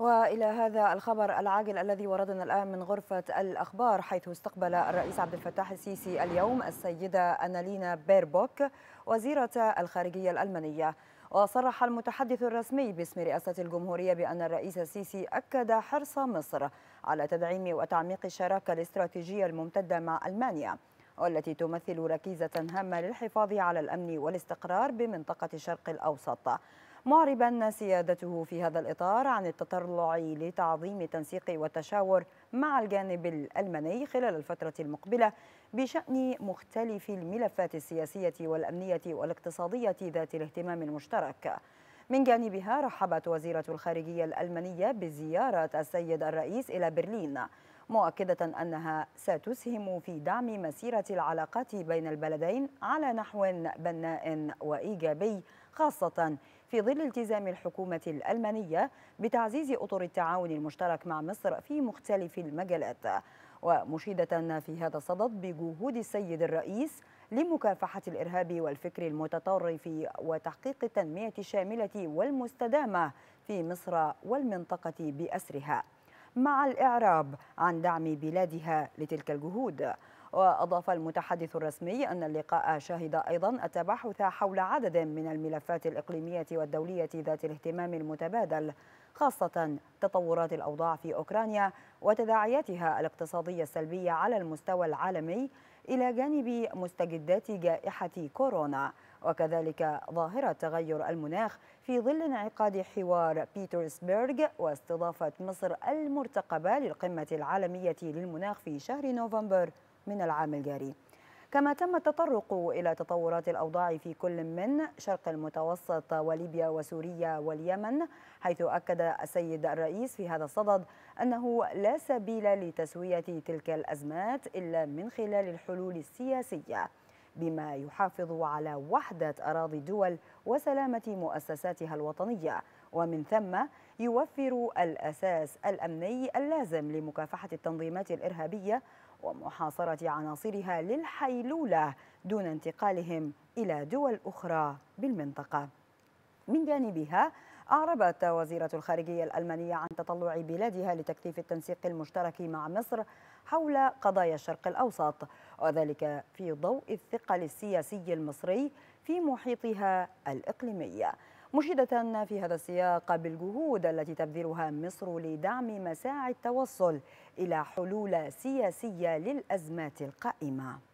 وإلى هذا الخبر العاجل الذي وردنا الآن من غرفة الأخبار، حيث استقبل الرئيس عبد الفتاح السيسي اليوم السيدة انالينا بيربوك وزيرة الخارجية الألمانية. وصرح المتحدث الرسمي باسم رئاسة الجمهورية بأن الرئيس السيسي أكد حرص مصر على تدعيم وتعميق الشراكة الاستراتيجية الممتدة مع ألمانيا، والتي تمثل ركيزة هامة للحفاظ على الأمن والاستقرار بمنطقة الشرق الأوسط، معربا سيادته في هذا الإطار عن التطلع لتعظيم التنسيق والتشاور مع الجانب الألماني خلال الفترة المقبلة بشأن مختلف الملفات السياسية والأمنية والاقتصادية ذات الاهتمام المشترك. من جانبها رحبت وزيرة الخارجية الألمانية بزيارة السيد الرئيس إلى برلين، مؤكدة أنها ستسهم في دعم مسيرة العلاقات بين البلدين على نحو بناء وإيجابي، خاصة في ظل التزام الحكومة الألمانية بتعزيز أطر التعاون المشترك مع مصر في مختلف المجالات، ومشيدة في هذا الصدد بجهود السيد الرئيس لمكافحة الإرهاب والفكر المتطرف وتحقيق التنمية الشاملة والمستدامة في مصر والمنطقة بأسرها، مع الإعراب عن دعم بلادها لتلك الجهود. وأضاف المتحدث الرسمي أن اللقاء شهد أيضا التباحث حول عدد من الملفات الإقليمية والدولية ذات الاهتمام المتبادل، خاصة تطورات الأوضاع في أوكرانيا وتداعياتها الاقتصادية السلبية على المستوى العالمي، إلى جانب مستجدات جائحة كورونا، وكذلك ظاهرة تغير المناخ في ظل انعقاد حوار بيترسبيرج واستضافة مصر المرتقبة للقمة العالمية للمناخ في شهر نوفمبر من العام الجاري. كما تم التطرق إلى تطورات الأوضاع في كل من شرق المتوسط وليبيا وسوريا واليمن، حيث أكد السيد الرئيس في هذا الصدد أنه لا سبيل لتسوية تلك الأزمات إلا من خلال الحلول السياسية، بما يحافظ على وحدة أراضي الدول وسلامة مؤسساتها الوطنية، ومن ثم يوفر الأساس الأمني اللازم لمكافحة التنظيمات الإرهابية ومحاصرة عناصرها للحيلولة دون انتقالهم إلى دول أخرى بالمنطقة. من جانبها أعربت وزيرة الخارجية الألمانية عن تطلع بلادها لتكثيف التنسيق المشترك مع مصر حول قضايا الشرق الأوسط، وذلك في ضوء الثقل السياسي المصري في محيطها الإقليمي، مشيدة في هذا السياق بالجهود التي تبذلها مصر لدعم مساعي التوصل إلى حلول سياسية للأزمات القائمة.